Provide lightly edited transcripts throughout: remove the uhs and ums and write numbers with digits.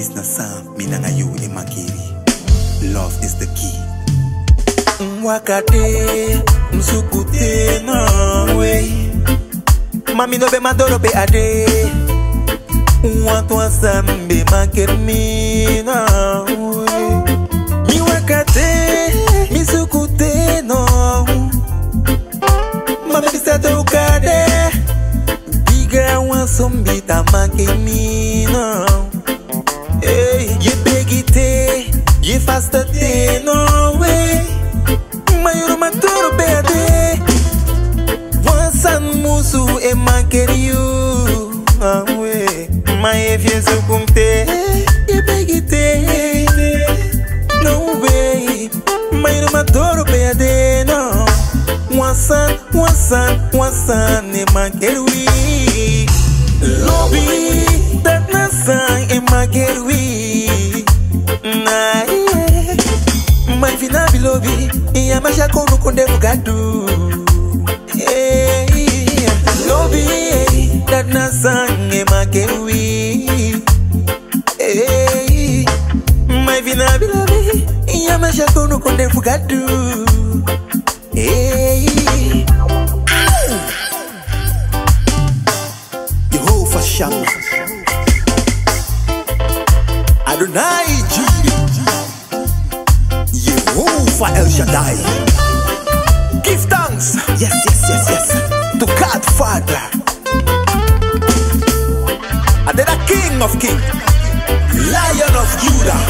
this na sa mina ngayuli makiri. Love is the key. Mwakate msukute na we. Mami no be madoro be ade. Watu asambe makermi na we. Mi wakate msukute na we. Mami bisato ukade. Diga wansombi tamakemi na. Hey, ye begite, ye faster day, no way. Mayuro maturo bede. Once and musu e mankeriu, away. My fiel so kumte, ye begite, no way. Mayuro maturo bede, no. Once and e mankeriu. Lobby that nasa e mankeriu. Lobby, I am a shakoru konde mugadu. Lobby, that na sange makewi. My vina bi lobby, I am a shakoru konde mugadu. Jehovah Shammah, Adonai Jehovah El Shaddai. Give thanks. Yes, yes, yes, yes. To God, Father. And then the King of Kings, Lion of Judah.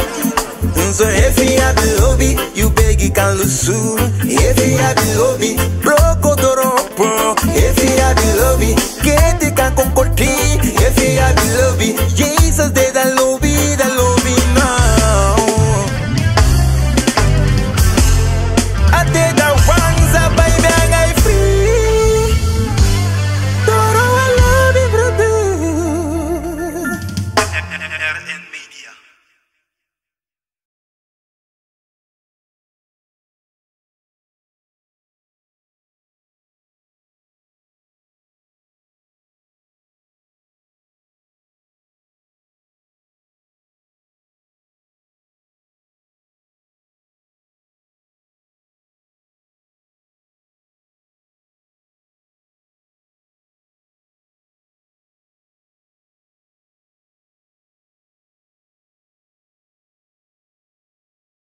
So if you have the lobby, you beg you can lose soon. If you have the lobby, broke the rope. If you have the lobby, get the can concord. If you have the lobby, yeah.